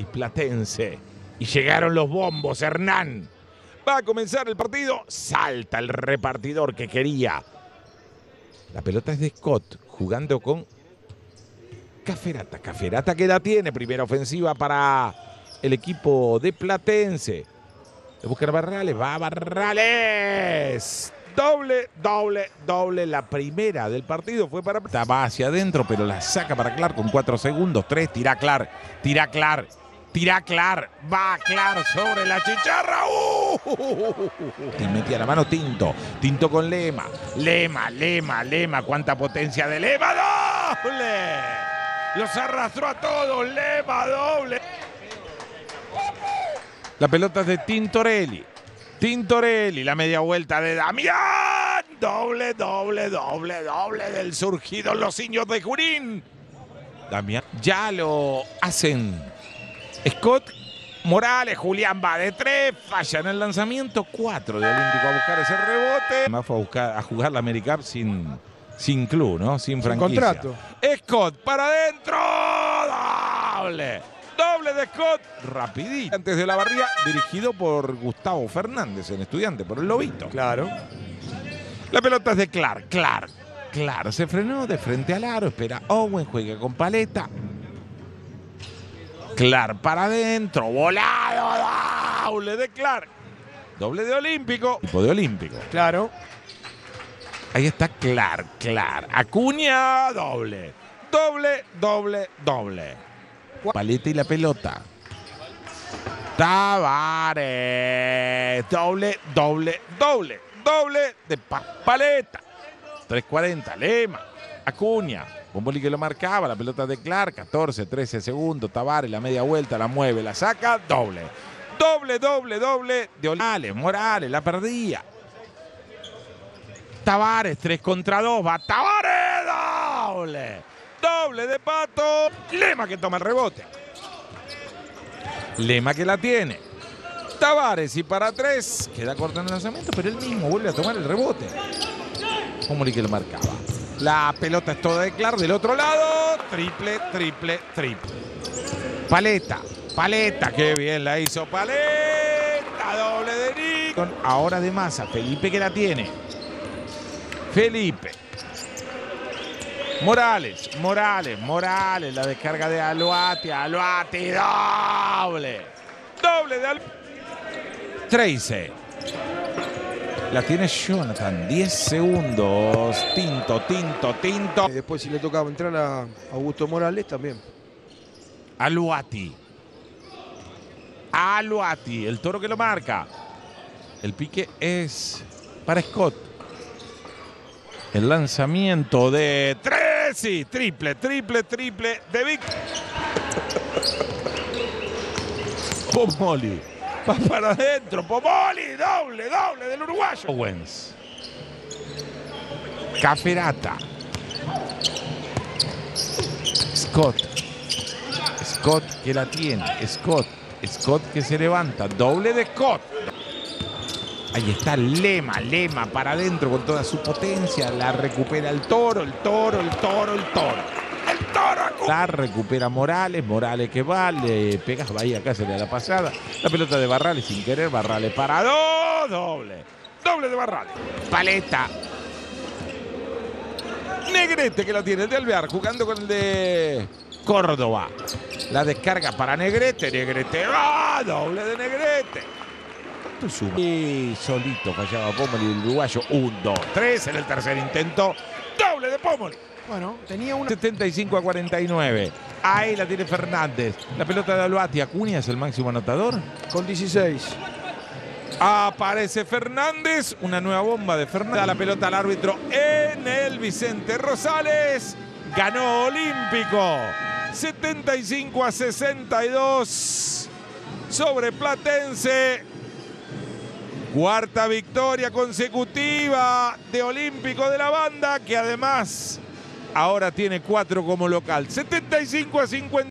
y Platense. Y llegaron los bombos, Hernán. Va a comenzar el partido. Salta el repartidor que quería. La pelota es de Scott, jugando con Cafferata. Cafferata que la tiene. Primera ofensiva para el equipo de Platense. De buscar Barrales. Va Barrales. Doble. La primera del partido fue para... Va hacia adentro, pero la saca para Clark con 4 segundos. 3. Tira Clark. Va Clark sobre la chicharra. Te metía la mano Tinto. Tinto con Lema. Lema. Cuánta potencia de Lema. ¡Doble! Los arrastró a todos. Lema doble. La pelota es de Tintorelli. La media vuelta de Damián. Doble del surgido los indios de Junín. Damián ya lo hacen. Scott, Morales, Julián va de 3, falla en el lanzamiento, 4 de Olímpico a buscar ese rebote. Más fue a buscar, a jugar la AmeriCup sin club, ¿no? Sin franquicia. Contrato. Scott para adentro, doble de Scott, rapidito. Antes de la barrida, dirigido por Gustavo Fernández, el estudiante, por el lobito. Claro. La pelota es de Clark. Se frenó de frente al aro, espera Owen, juega con Paleta. Clark para adentro, volado, doble de Clark, doble de Olímpico. Tipo de Olímpico. Claro. Ahí está Clark. Acuña, doble. Paleta y la pelota. Tavares, doble de Paleta. 3.40, Lema, Acuña. Bomboli que lo marcaba, la pelota de Clark, 14, 13 segundos, Tavares, la media vuelta, la mueve, la saca, doble de Olales, Morales, la perdía. Tavares, 3 contra 2, va Tavares, doble de Pato, Lema que toma el rebote. Lema que la tiene. Tavares y para 3, queda corto en el lanzamiento, pero él mismo vuelve a tomar el rebote. Bomboli que lo marcaba. La pelota es toda de Clark, del otro lado, triple. Paleta, qué bien la hizo Paleta, doble de Nick. Ahora de Massa, Felipe que la tiene. Morales, la descarga de Aluati, doble de Aluati. 13. La tiene Jonathan, 10 segundos, Tinto. Y después si le tocaba entrar a Augusto Morales también. Aluati, el toro que lo marca. El pique es para Scott. El lanzamiento de 3, sí, triple de Vic. Pomoli. Va para adentro, Pomoli, doble del uruguayo. Owens. Cafferata. Scott que la tiene. Scott que se levanta. Doble de Scott. Ahí está Lema para adentro con toda su potencia. La recupera el toro. La recupera Morales que va, le pega, va ahí acá, se le da la pasada. La pelota de Barrales sin querer, Barrales para 2, doble de Barrales. Paleta. Negrete que la tiene, el de Alvear, jugando con el de Córdoba. La descarga para Negrete va, doble de Negrete. Y solito fallaba Pomoli, el uruguayo, 1-2-3 en el tercer intento, doble de Pomoli. Bueno, tenía una... 75 a 49. Ahí la tiene Fernández. La pelota de Aluati. Acuña es el máximo anotador. Con 16. Aparece Fernández. Una nueva bomba de Fernández. Da la pelota al árbitro en el Vicente Rosales. Ganó Olímpico. 75 a 62. Sobre Platense. Cuarta victoria consecutiva de Olímpico de la Banda, que además... Ahora tiene 4 como local. 75 a 50.